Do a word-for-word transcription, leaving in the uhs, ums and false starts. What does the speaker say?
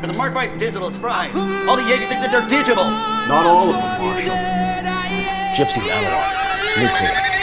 They're the Mark Vice Digital Crime. All the Yankees think that they're digital. Not all of them, Marshall. Gypsy's analog. Nuclear.